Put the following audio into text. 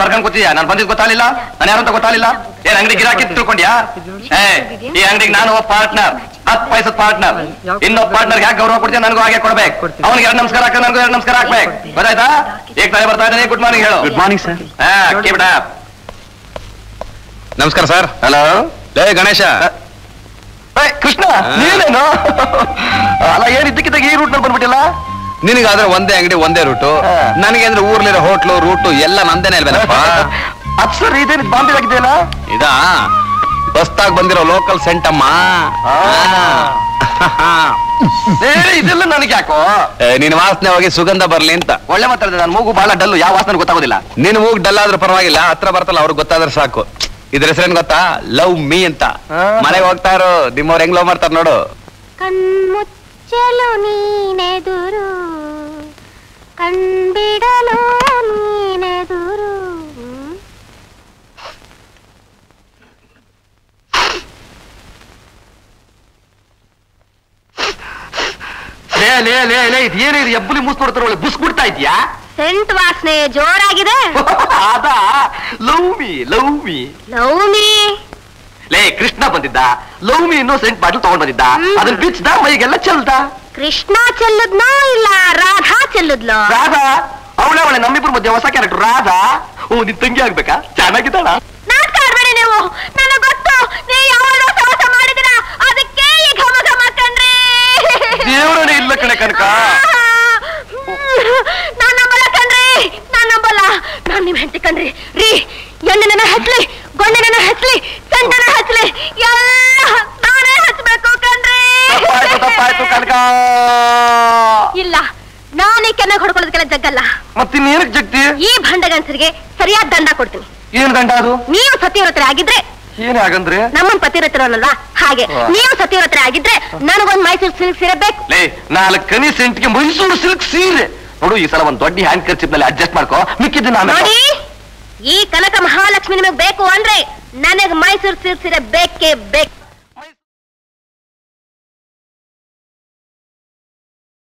ಬರ್ಕೊಂಡ್ ಕೂತಿದ್ಯಾ? ನಾನು ಬಂದಿದ್ ಗೊತ್ತಾಗಲಿಲ್ಲ, ನಾನು ಯಾರು ಅಂತ ಗೊತ್ತಾಗಲಿಲ್ಲ. ಏನ್ ಅಂಗಡಿ ಗಿರಾಕಿ ತಿಳ್ಕೊಂಡ್ಯಾ? ಈ ಅಂಗಡಿಗೆ ನಾನು ಒಬ್ಬ ಪಾರ್ಟ್ನರ್, 10 ಪೈಸದ ಪಾರ್ಟ್ನರ್. ಇನ್ನೊಬ್ಬ ಪಾರ್ಟ್ನರ್ ಯಾಕೆ ಗೌರವ ಕೊಡ್ತೀಯ ನನಗೂ ಹಾಗೆ ಕೊಡ್ಬೇಕು. ಅವನಿಗೆ 2 ನಮಸ್ಕಾರ ಹಾಕ, ನನಗೂ 2 ನಮಸ್ಕಾರ ಹಾಕ್ಬೇಕು. ಗೊತ್ತಾಯ್ತಾ? ಈಗ ತಾನೇ ಬರ್ತಾ ಇದ್ದಾನೆ. ಗುಡ್ ಮಾರ್ನಿಂಗ್ ಹೇಳು. Good morning sir. Keep it up. ನಮಸ್ಕಾರ ಸರ್. ಹಲೋ ಲೇ ಗಣೇಶ ಕೃಷ್ಣ, ನೀವೇನು ಅಲ್ಲ, ಏನಿದ್ದಕ್ಕಿದ್ದಾಗ ಈ ರೂಟ್ ನಲ್ಲಿ ಬಂದ್ಬಿಟ್ಟಿಲ್ಲ? ನಿನಗಾದ್ರೆ ಒಂದೇ ಅಂಗಡಿ ಒಂದೇ ರೂಟು, ನನಗೆ ಅಂದ್ರೆ ಊರ್ಲಿರೋ ಹೋಟ್ಲು ರೂಟು ಎಲ್ಲ ನಂದೇನೆ ಅಲ್ವೇನಪ್ಪ? ಅಪ್ಸರ್ ಇದೇನು ಬಾಂಬೆ ಆಗಿದೆಯಲ್ಲ, ಇದಾ ಬಸ್ತಾಗಿ ಬಂದಿರೋ ಲೋಕಲ್ ಸೆಂಟ್ ಅಮ್ಮ. ಇದೆಲ್ಲ ನನಗೆ ಯಾಕೋ? ನಿನ್ ವಾಸನೆ ಹೋಗಿ ಸುಗಂಧ ಬರ್ಲಿ ಅಂತ ಒಳ್ಳೆ ಮಾತಾಡಿದೆ. ನಾನು ಮೂಗು ಬಹಳ ಡಲ್ಲು, ಯಾವ ವಾಸನೆ ಗೊತ್ತಾಗೋದಿಲ್ಲ. ನಿನ್ ಮೂಗು ಡಲ್ ಆದ್ರೂ ಪರವಾಗಿಲ್ಲ, ಹತ್ರ ಬರ್ತಲ್ಲ ಅವ್ರಿಗೆ ಗೊತ್ತಾದ್ರೆ ಸಾಕು. ಇದ್ರ ಹೆಸರೇನ್ ಗೊತ್ತಾ? ಲವ್ ಮೀ ಅಂತ. ಮನೆಗೆ ಹೋಗ್ತಾ ಇರೋ ನಿಮ್ಮವ್ರು ಹೆಂಗ್ ಲವ್ ಮಾಡ್ತಾರ ನೋಡು. ಕಣ್ಮುಚ್ಚಲು ನೀನೆದುರು, ಕಣ್ಬಿಡಲು ನೀನೆದುರು. ಲೇ ಲೇ ಲೇ, ಇದೇನಿದು ಎಬ್ಬಲಿ ಮೂಸ್ ನೋಡ್ತಾರ, ಒಳ್ಳೆ ಬುಸ್ ಬಿಡ್ತಾ ಇದೆಯಾ? ಸೆಂಟ್ ವಾಸನೆ ಜೋರಾಗಿದೆ. ಅದಾ love me, love me, love me. ಲೇ ಕೃಷ್ಣ ಬಂದಿದ್ದ, ಲವ್ ಮಿ ಇನ್ನೋ ಸೆಂಟ್ ಬಾಟಲ್ ತಗೊಂಡ್ ಬಂದಿದ್ದ, ಅದನ್ನ ಬಿಚ್ಚದ, ಮೈಗೆಲ್ಲ ಚೆಲ್ದ. ಕೃಷ್ಣ ಚೆಲ್ಲದ್ನೋ ಇಲ್ಲ ರಾಧಾ ಚೆಲ್ಲದ್ಲೋ? ರಾಧಾ ಅವಳೆ ನಮ್ಮಿಬ್ರು ಮಧ್ಯೆ ಹೊಸ ಕ್ಯಾರೆಕ್ಟರ್. ರಾಧಾ ಓ ನಿನ್ ತಂಗಿ ಆಗ್ಬೇಕಾ? ಚೆನ್ನಾಗಿದ್ದಾಳ. ನಾಟಕ ಆಡ್ಬೇಡ ನೀವು, ನನಗೆ ಗೊತ್ತು ನೀವು ಯಾವಾಗ ಕೆಲಸ ಮಾಡಿದಿರ, ಅದಕ್ಕೆ ಈ ಘಮ ಘಮ ಕಂಡ್ರಿ. ದೇವರೇ ಇಲ್ಲ ಕಣೆ ಕನಕ, ನಾನ್ ನಂಬಲ್ಲ ಕಣ್ರಿ, ನಾನ್ ನಂಬಲ್ಲ. ನಾನ್ ನಿಮ್ ಹೆಂಡತಿ ಕಣ್ರಿ ರೀ. ಎಣ್ಣೆನ ಹಚ್ಲಿ, ಗೊಂಡೆನ ಹಚ್ಲಿ, ಸಂತನ ಹಚ್ಲಿ, ಎಲ್ಲ ನಾನೇ ಹಚ್ಬೇಕು ಕಣ್ರಿ. ಇಲ್ಲ, ನಾನೇ ಕೆನ್ನಾಗ ಹೊಡ್ಕೊಳ್ಳೋದಕ್ಕೆಲ್ಲ ಜಗ್ಗಲ್ಲ. ಮತ್ತಿನ್ನೇನಕ್ಕೆ ಜಗ್ತಿ? ಈ ಭಂಡಗನ್ಸರಿಗೆ ಸರಿಯಾದ ದಂಡ ಕೊಡ್ತೀನಿ. ಏನ್ ದಂಡ ಅದು? ನೀವು ಸತ್ಯವ್ರತ್ರ ಆಗಿದ್ರೆ ಏನೇ ಆಗಂದ್ರೆ ನಮ್ಮನ್ ಪತಿರತ್ರವಲ್ಲ, ಹಾಗೆ ನೀವು ಸತ್ಯವ್ರತ್ರ ಆಗಿದ್ರೆ ನನಗೊಂದು ಮೈಸೂರು ಸಿಲ್ಕ್ ಸೀರೆ ಬೇಕು. ನಾಲ್ಕು ಕನಿ ಸೆಂಟ್ಗೆ ಮೈಸೂರು ಸಿಲ್ಕ್ ಸೀರೆ ನೋಡು. ಈ ಸಲ ಒಂದ್ ದೊಡ್ಡ ಹ್ಯಾಂಡ್ ಕರ್ಚಿಪ್ ನಲ್ಲಿ ಅಡ್ಜಸ್ಟ್ ಮಾಡ್ಕೋ, ಮಿಕ್ಕಿದ್ದು ನಾನು ನೋಡಿ. ಈ ಕನಕ ಮಹಾಲಕ್ಷ್ಮಿ ನಿಮಗೆ ಬೇಕು ಅಂದ್ರೆ ನನಗೆ ಮೈಸೂರು ಸಿಲ್ಕ್ ಸೀರೆ ಬೇಕೇ ಬೇಕು.